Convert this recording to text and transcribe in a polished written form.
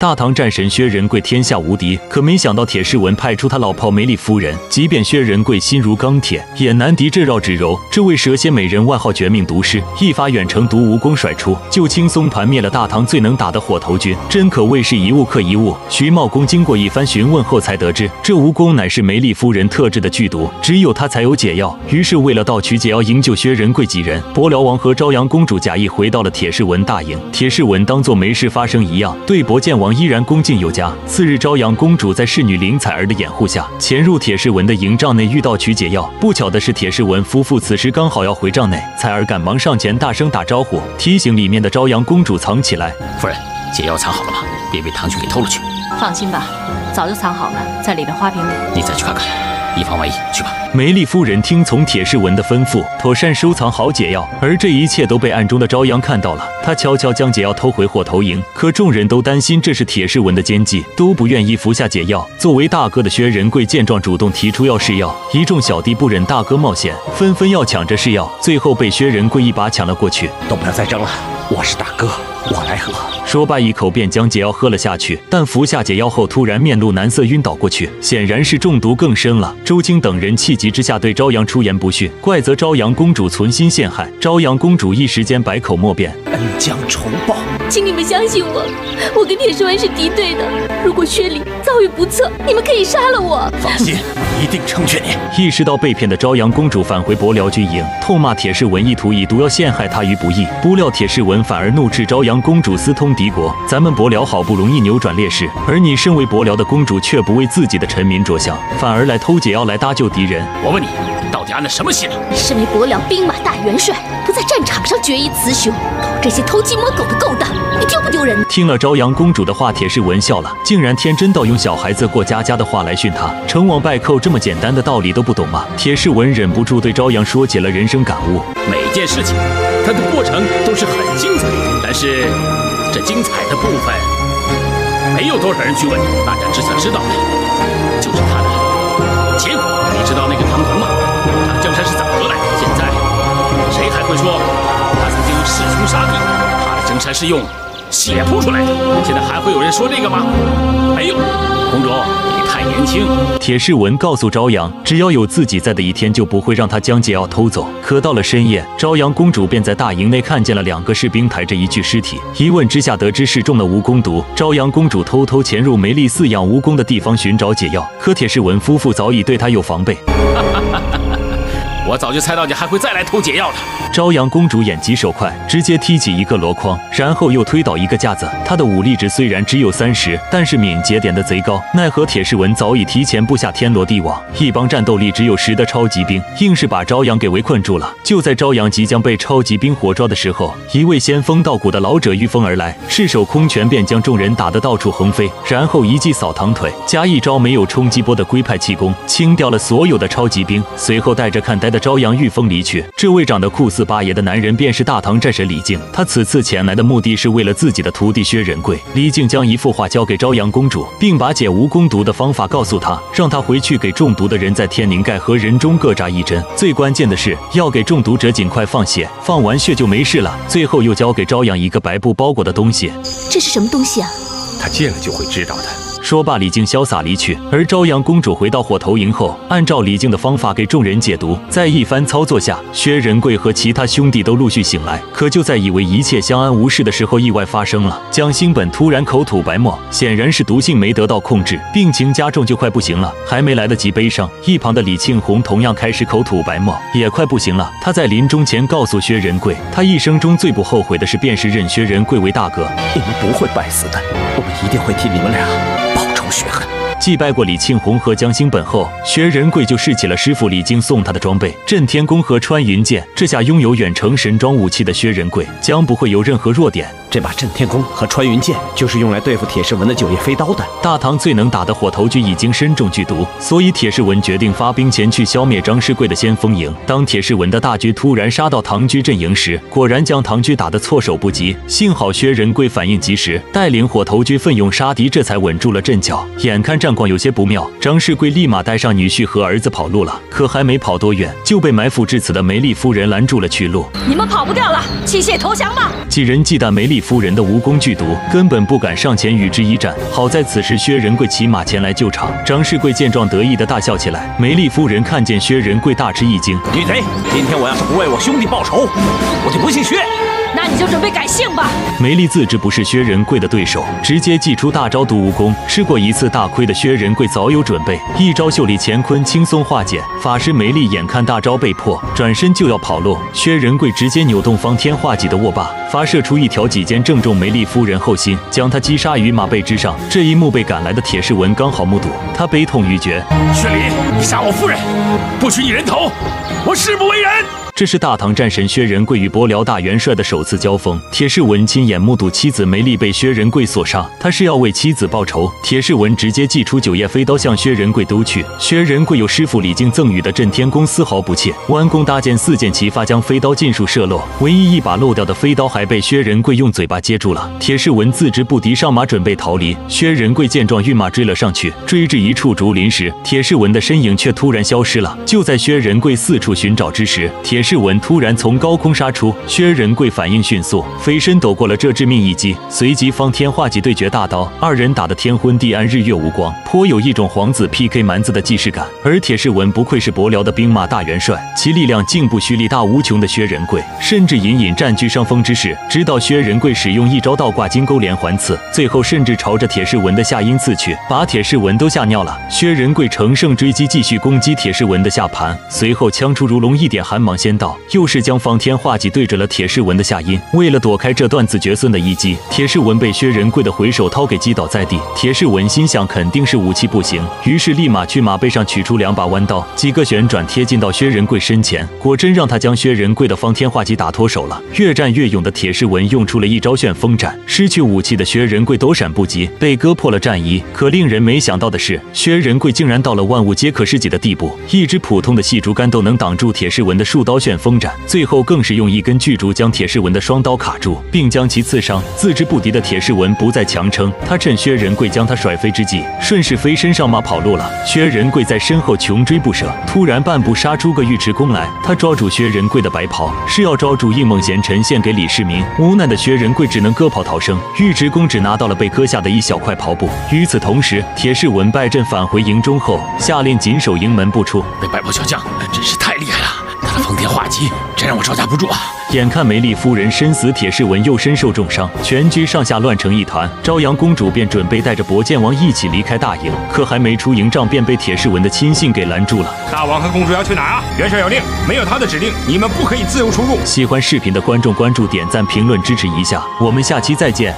大唐战神薛仁贵天下无敌，可没想到铁世文派出他老炮梅丽夫人。即便薛仁贵心如钢铁，也难敌这绕指柔。这位蛇蝎美人外号绝命毒师，一发远程毒蜈蚣甩出，就轻松盘灭了大唐最能打的火头军，真可谓是一物克一物。徐茂公经过一番询问后才得知，这蜈蚣乃是梅丽夫人特制的剧毒，只有他才有解药。于是为了盗取解药营救薛仁贵几人，伯辽王和昭阳公主假意回到了铁世文大营。铁世文当作没事发生一样，对薄剑王 依然恭敬有加。次日，昭阳公主在侍女林采儿的掩护下，潜入铁世文的营帐内，遇到取解药。不巧的是，铁世文夫妇此时刚好要回帐内，采儿赶忙上前大声打招呼，提醒里面的昭阳公主藏起来。夫人，解药藏好了吗？别被唐军给偷了去。放心吧，早就藏好了，在里面花瓶里。你再去看看， 以防万一，去吧。梅丽夫人听从铁世文的吩咐，妥善收藏好解药，而这一切都被暗中的昭阳看到了。他悄悄将解药偷回火头营，可众人都担心这是铁世文的奸计，都不愿意服下解药。作为大哥的薛仁贵见状，主动提出要试药，一众小弟不忍大哥冒险，纷纷要抢着试药，最后被薛仁贵一把抢了过去。都不要再争了，我是大哥，我来喝。说罢，一口便将解药喝了下去。但服下解药后，突然面露难色，晕倒过去，显然是中毒更深了。 周京等人气急之下对昭阳出言不逊，怪责昭阳公主存心陷害。昭阳公主一时间百口莫辩。恩将仇报，请你们相信我，我跟铁世文是敌对的。如果薛礼遭遇不测，你们可以杀了我。放心，一定成全你。意识到被骗的昭阳公主返回伯辽军营，痛骂铁世文意图以毒药陷害她于不义。不料铁世文反而怒斥昭阳公主私通敌国，咱们伯辽好不容易扭转劣势，而你身为伯辽的公主却不为自己的臣民着想，反而来偷解药 要来搭救敌人，我问你，到底安了什么心呢？身为伯辽兵马大元帅，不在战场上决一雌雄，搞这些偷鸡摸狗的勾当，你丢不丢人？听了昭阳公主的话，铁世文笑了，竟然天真到用小孩子过家家的话来训她，成王败寇这么简单的道理都不懂吗？铁世文忍不住对昭阳说起了人生感悟，每件事情它的过程都是很精彩的，但是这精彩的部分没有多少人去问，大家只想知道的就是它的 结果你知道那个唐腾吗？他的江山是怎么得来的？现在谁还会说他曾经弑君杀帝？他的江山是用血铺出来的？现在还会有人说这个吗？没有，公主你太年轻。铁世文告诉昭阳，只要有自己在的一天，就不会让他将解药偷走。可到了深夜，昭阳公主便在大营内看见了两个士兵抬着一具尸体，一问之下得知是中了蜈蚣毒。昭阳公主偷偷潜入梅丽饲养蜈蚣的地方寻找解药，可铁世文夫妇早已对她有防备。我早就猜到你还会再来偷解药了。昭阳公主眼疾手快，直接踢起一个箩筐，然后又推倒一个架子。她的武力值虽然只有30，但是敏捷点的贼高。奈何铁世文早已提前布下天罗地网，一帮战斗力只有10的超级兵，硬是把昭阳给围困住了。就在昭阳即将被超级兵活抓的时候，一位仙风道骨的老者御风而来，赤手空拳便将众人打得到处横飞，然后一记扫堂腿加一招没有冲击波的龟派气功，清掉了所有的超级兵。随后带着看呆的 昭阳御风离去，这位长得酷似八爷的男人便是大唐战神李靖。他此次前来的目的是为了自己的徒弟薛仁贵。李靖将一幅画交给昭阳公主，并把解蜈蚣毒的方法告诉她，让她回去给中毒的人在天灵盖和人中各扎一针。最关键的是要给中毒者尽快放血，放完血就没事了。最后又交给昭阳一个白布包裹的东西，这是什么东西啊？他见了就会知道的。 说罢，李靖潇洒离去。而昭阳公主回到火头营后，按照李靖的方法给众人解毒。在一番操作下，薛仁贵和其他兄弟都陆续醒来。可就在以为一切相安无事的时候，意外发生了。蒋兴本突然口吐白沫，显然是毒性没得到控制，病情加重，就快不行了。还没来得及悲伤，一旁的李庆红同样开始口吐白沫，也快不行了。他在临终前告诉薛仁贵，他一生中最不后悔的事，便是认薛仁贵为大哥。你们不会败死的，我们一定会替你们俩 血汗。祭拜过李庆红和江兴本后，薛仁贵就试起了师傅李靖送他的装备——震天弓和穿云箭。这下拥有远程神装武器的薛仁贵将不会有任何弱点。这把震天弓和穿云箭就是用来对付铁世文的九叶飞刀的。大唐最能打的火头军已经身中剧毒，所以铁世文决定发兵前去消灭张世贵的先锋营。当铁世文的大军突然杀到唐军阵营时，果然将唐军打得措手不及。幸好薛仁贵反应及时，带领火头军奋勇杀敌，这才稳住了阵脚。眼看战 战况有些不妙，张世贵立马带上女婿和儿子跑路了。可还没跑多远，就被埋伏至此的梅丽夫人拦住了去路。你们跑不掉了，弃械投降吧！几人忌惮梅丽夫人的无功剧毒，根本不敢上前与之一战。好在此时薛仁贵骑马前来救场，张世贵见状得意的大笑起来。梅丽夫人看见薛仁贵，大吃一惊：“女贼，今天我要是不为我兄弟报仇，我就不姓薛。” 那你就准备改姓吧。梅丽自知不是薛仁贵的对手，直接祭出大招毒蜈蚣。吃过一次大亏的薛仁贵早有准备，一招袖里乾坤轻松化解。法师梅丽眼看大招被破，转身就要跑路，薛仁贵直接扭动方天画戟的握把，发射出一条戟尖，正中梅丽夫人后心，将她击杀于马背之上。这一幕被赶来的铁世文刚好目睹，他悲痛欲绝。薛礼，你杀我夫人，不许你人头，我誓不为人。 这是大唐战神薛仁贵与伯辽大元帅的首次交锋。铁世文亲眼目睹妻子梅丽被薛仁贵所杀，他是要为妻子报仇。铁世文直接祭出九叶飞刀向薛仁贵丢去。薛仁贵有师傅李靖赠予的震天弓，丝毫不怯，弯弓搭箭，四箭齐发，将飞刀尽数射落。唯一一把漏掉的飞刀还被薛仁贵用嘴巴接住了。铁世文自知不敌，上马准备逃离。薛仁贵见状，御马追了上去，追至一处竹林时，铁世文的身影却突然消失了。就在薛仁贵四处寻找之时，铁世文突然从高空杀出，薛仁贵反应迅速，飞身躲过了这致命一击，随即方天画戟对决大刀，二人打得天昏地暗，日月无光，颇有一种皇子 PK 蛮子的既视感。而铁世文不愧是伯辽的兵马大元帅，其力量竟不虚力大无穷的薛仁贵，甚至隐隐占据上风之势。直到薛仁贵使用一招倒挂金钩连环刺，最后甚至朝着铁世文的下阴刺去，把铁世文都吓尿了。薛仁贵乘胜追击，继续攻击铁世文的下盘，随后枪出如龙，一点寒芒先 又是将方天画戟对准了铁世文的下阴，为了躲开这断子绝孙的一击，铁世文被薛仁贵的回手掏给击倒在地。铁世文心想肯定是武器不行，于是立马去马背上取出两把弯刀，几个旋转贴近到薛仁贵身前，果真让他将薛仁贵的方天画戟打脱手了。越战越勇的铁世文用出了一招旋风斩，失去武器的薛仁贵躲闪不及，被割破了战衣。可令人没想到的是，薛仁贵竟然到了万物皆可是己的地步，一只普通的细竹竿都能挡住铁世文的数刀。 旋风斩，最后更是用一根巨竹将铁世文的双刀卡住，并将其刺伤。自知不敌的铁世文不再强撑，他趁薛仁贵将他甩飞之际，顺势飞身上马跑路了。薛仁贵在身后穷追不舍，突然半步杀出个尉迟恭来，他抓住薛仁贵的白袍，是要抓住应梦贤臣献给李世民。无奈的薛仁贵只能割袍逃生，尉迟恭只拿到了被割下的一小块袍布。与此同时，铁世文败阵返回营中后，下令紧守营门不出。那白袍小将真是太厉害了。 他的方天画戟真让我招架不住啊！眼看梅丽夫人身死，铁世文又身受重伤，全军上下乱成一团。昭阳公主便准备带着博建王一起离开大营，可还没出营帐，便被铁世文的亲信给拦住了。大王和公主要去哪儿啊？元帅有令，没有他的指令，你们不可以自由出入。喜欢视频的观众关注、点赞、评论支持一下，我们下期再见。